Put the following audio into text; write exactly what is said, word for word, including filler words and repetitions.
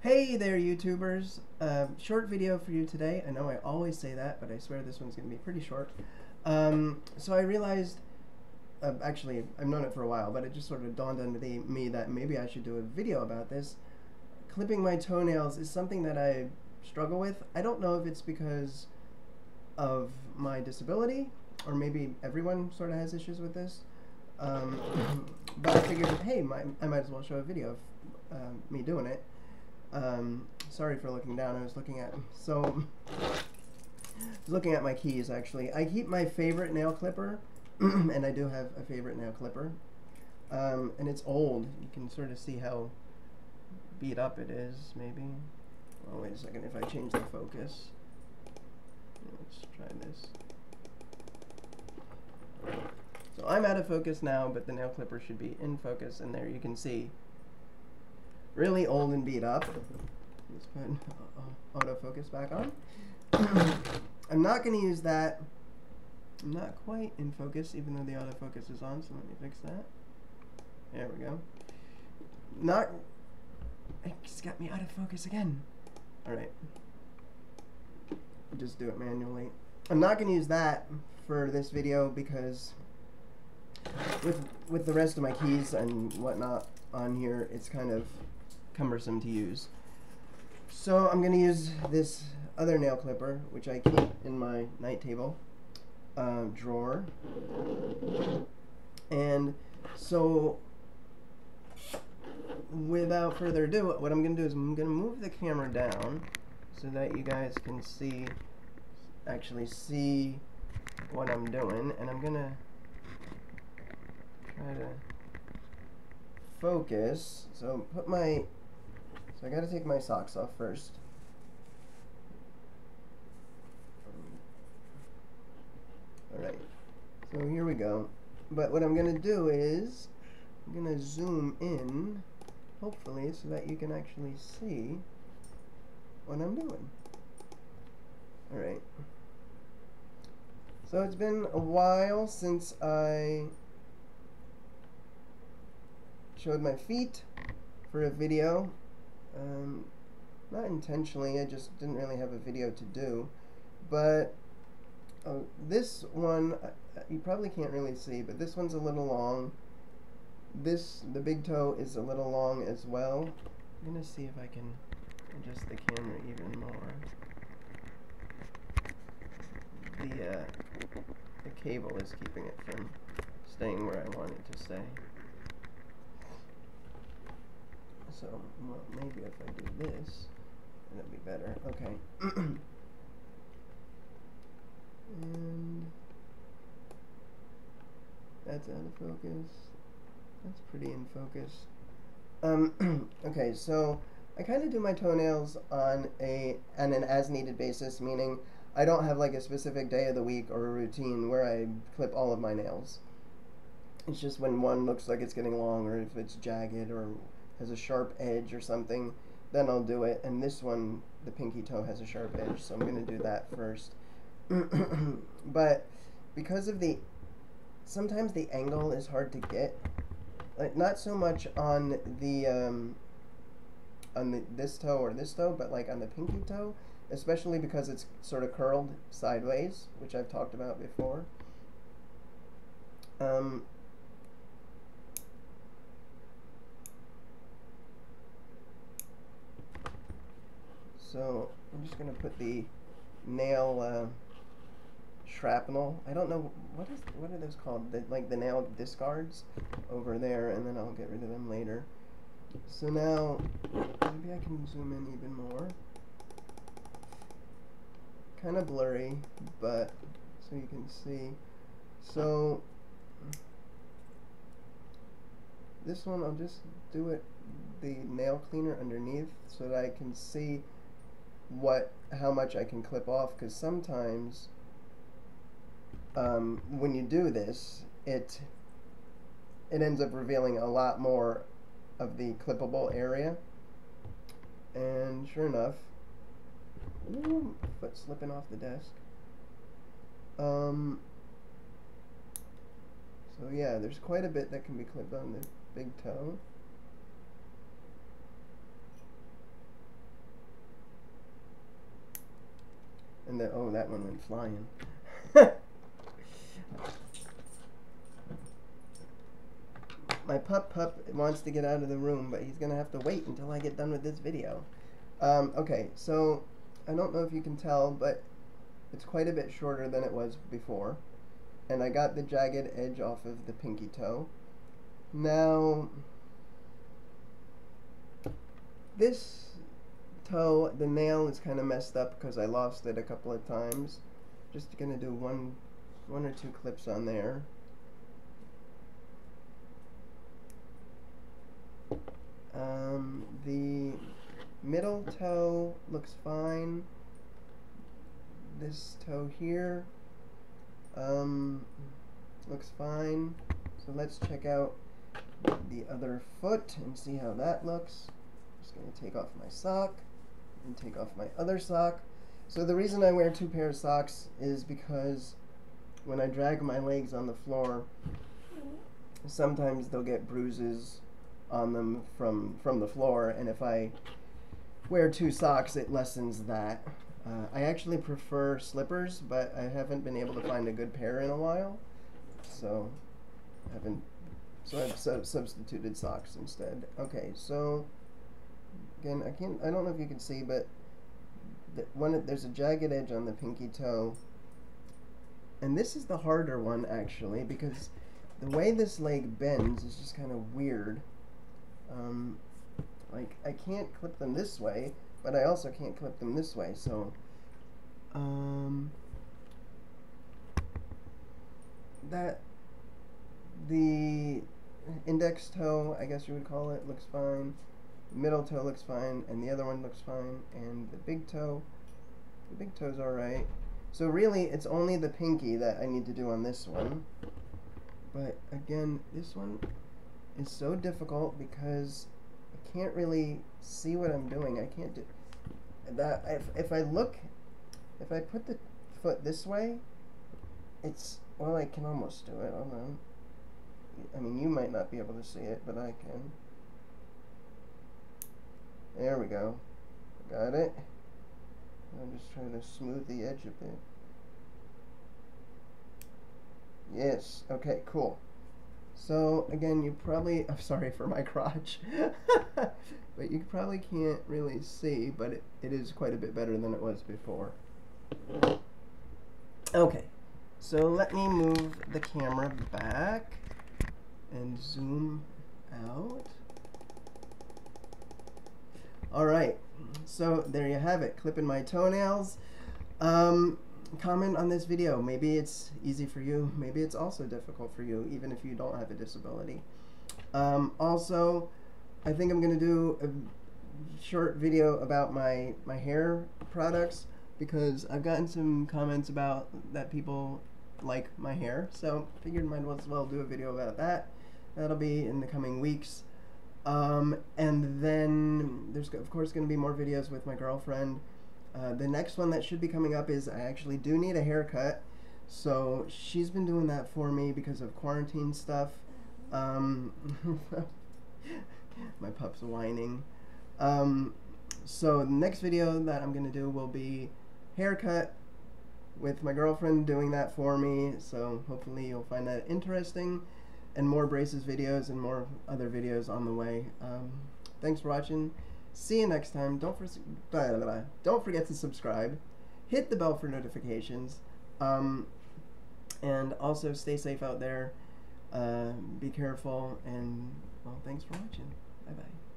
Hey there, YouTubers. Uh, short video for you today. I know I always say that, but I swear this one's going to be pretty short. Um, so I realized, uh, actually, I've known it for a while, but it just sort of dawned on me that maybe I should do a video about this. Clipping my toenails is something that I struggle with. I don't know if it's because of my disability, or maybe everyone sort of has issues with this. Um, but I figured, hey, my, I might as well show a video of uh, me doing it. Um, sorry for looking down, I was looking at, so, looking at my keys, actually. I keep my favorite nail clipper, and I do have a favorite nail clipper, um, and it's old. You can sort of see how beat up it is, maybe. Oh, wait a second, if I change the focus, let's try this. So I'm out of focus now, but the nail clipper should be in focus, and there you can see. Really old and beat up. Let's put autofocus back on. I'm not going to use that. I'm not quite in focus, even though the autofocus is on, so let me fix that. There we go. Not. It's got me out of focus again. Alright. Just do it manually. I'm not going to use that for this video because with, with the rest of my keys and whatnot on here, it's kind of cumbersome to use. So I'm going to use this other nail clipper, which I keep in my night table uh, drawer. And so without further ado, what I'm going to do is I'm going to move the camera down so that you guys can see, actually see what I'm doing. And I'm going to try to focus. So put my, so I gotta take my socks off first. Alright, so here we go. But what I'm gonna do is I'm gonna zoom in, hopefully, so that you can actually see what I'm doing. Alright. So it's been a while since I showed my feet for a video, um, not intentionally, I just didn't really have a video to do, but uh, this one, uh, you probably can't really see, but this one's a little long. This, the big toe is a little long as well. I'm gonna see if I can adjust the camera even more. The, uh, the cable is keeping it from staying where I want it to stay. So, well, maybe if I do this, that'd be better. Okay. And that's out of focus. That's pretty in focus. Um, okay, so I kind of do my toenails on a on an as-needed basis, meaning I don't have like a specific day of the week or a routine where I clip all of my nails. It's just when one looks like it's getting long, or if it's jagged, or has a sharp edge or something, then I'll do it. And this one, the pinky toe, has a sharp edge, so I'm going to do that first. But because of the, sometimes the angle is hard to get. Like not so much on the um, on the, this toe or this toe, but like on the pinky toe, especially because it's sort of curled sideways, which I've talked about before. Um. So I'm just going to put the nail uh, shrapnel. I don't know, what is what are those called? The, like the nail discards over there, and then I'll get rid of them later. So now, maybe I can zoom in even more. Kind of blurry, but so you can see. So this one, I'll just do it, the nail cleaner underneath, so that I can see what how much I can clip off, because sometimes um, when you do this, it it ends up revealing a lot more of the clippable area. And sure enough, ooh, foot slipping off the desk. Um, so yeah, there's quite a bit that can be clipped on the big toe. And the, oh, that one went flying. My pup pup wants to get out of the room, but he's going to have to wait until I get done with this video. Um, okay, so I don't know if you can tell, but it's quite a bit shorter than it was before. And I got the jagged edge off of the pinky toe. Now, this toe, the nail is kind of messed up because I lost it a couple of times. Just going to do one, one or two clips on there. Um, the middle toe looks fine. This toe here um, looks fine. So let's check out the other foot and see how that looks. I'm just going to take off my sock and take off my other sock. So the reason I wear two pairs of socks is because when I drag my legs on the floor, sometimes they'll get bruises on them from from the floor, and if I wear two socks it lessens that. Uh, I actually prefer slippers, but I haven't been able to find a good pair in a while, so I haven't so I've sub substituted socks instead. Okay, so again, I can't I don't know if you can see, but the one there's a jagged edge on the pinky toe, and this is the harder one actually because the way this leg bends is just kind of weird. Um, like, I can't clip them this way, but I also can't clip them this way, so, um, that, the index toe, I guess you would call it, looks fine, middle toe looks fine, and the other one looks fine, and the big toe, the big toe's alright, so really, it's only the pinky that I need to do on this one, but again, this one is so difficult because I can't really see what I'm doing. I can't do that. If, if I look, if I put the foot this way, it's, well, I can almost do it. Hold on. I mean, you might not be able to see it, but I can. There we go. Got it. I'm just trying to smooth the edge a bit. Yes. Okay, cool. So, again, you probably, I'm sorry for my crotch, but you probably can't really see, but it, it is quite a bit better than it was before. Okay, so let me move the camera back and zoom out. All right, so there you have it, clipping my toenails. Um, Comment on this video. Maybe it's easy for you. Maybe it's also difficult for you, even if you don't have a disability. Um, also, I think I'm going to do a short video about my, my hair products because I've gotten some comments about that people like my hair. So figured might as well do a video about that. That'll be in the coming weeks. Um, and then there's, of course, going to be more videos with my girlfriend. Uh, the next one that should be coming up is I actually do need a haircut, so she's been doing that for me because of quarantine stuff. Um, my pup's whining. Um, so the next video that I'm going to do will be haircut with my girlfriend doing that for me, so hopefully you'll find that interesting, and more braces videos and more other videos on the way. Um, thanks for watching. See you next time. Don't, for, blah, blah, blah. Don't forget to subscribe. Hit the bell for notifications. Um, and also stay safe out there. Uh, be careful. And, well, thanks for watching. Bye-bye.